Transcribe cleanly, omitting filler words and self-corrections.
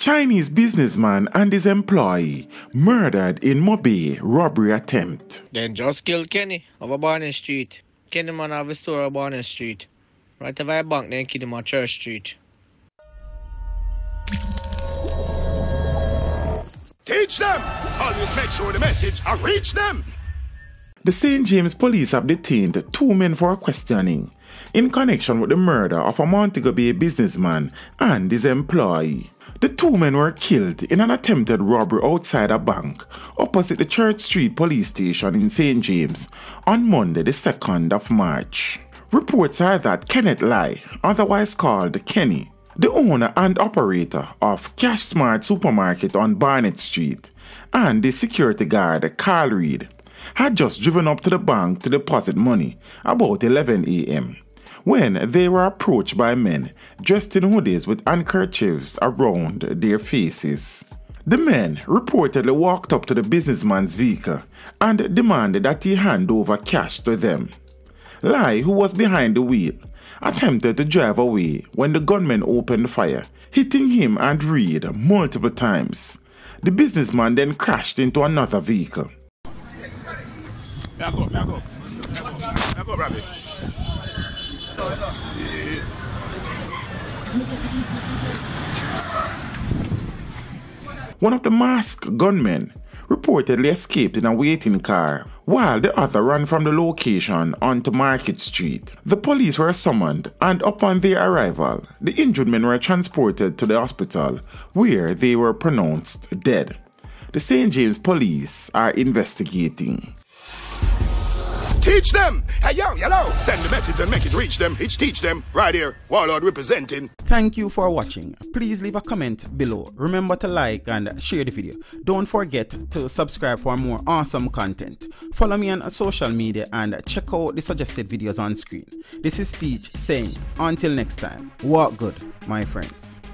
Chinese businessman and his employee murdered in Mobile robbery attempt. Then just killed Kenny over Barnett Street. Kenny man have a store on Barnett Street. Right over a bank, then kill him on Church Street. Teach them! Always make sure the message I reach them! The St. James police have detained two men for questioning in connection with the murder of a Montego Bay businessman and his employee. The two men were killed in an attempted robbery outside a bank opposite the Church Street Police Station in St. James on Monday the 2nd of March. Reports are that Kenneth Li, otherwise called Kenny, the owner and operator of Cash Smart Supermarket on Barnett Street, and the security guard Carl Reid, had just driven up to the bank to deposit money about 11 a.m. when they were approached by men dressed in hoodies with handkerchiefs around their faces. The men reportedly walked up to the businessman's vehicle and demanded that he hand over cash to them. Li, who was behind the wheel, attempted to drive away when the gunmen opened fire, hitting him and Reid multiple times. The businessman then crashed into another vehicle. One of the masked gunmen reportedly escaped in a waiting car, while the other ran from the location onto Market Street. The police were summoned, and upon their arrival, the injured men were transported to the hospital, where they were pronounced dead. The St. James police are investigating. Teach them! Hey yo, hello! Send the message and make it reach them. It's Teach Them, right here, Warlord representing. Thank you for watching. Please leave a comment below. Remember to like and share the video. Don't forget to subscribe for more awesome content. Follow me on social media and check out the suggested videos on screen. This is Teach saying, until next time, walk good, my friends.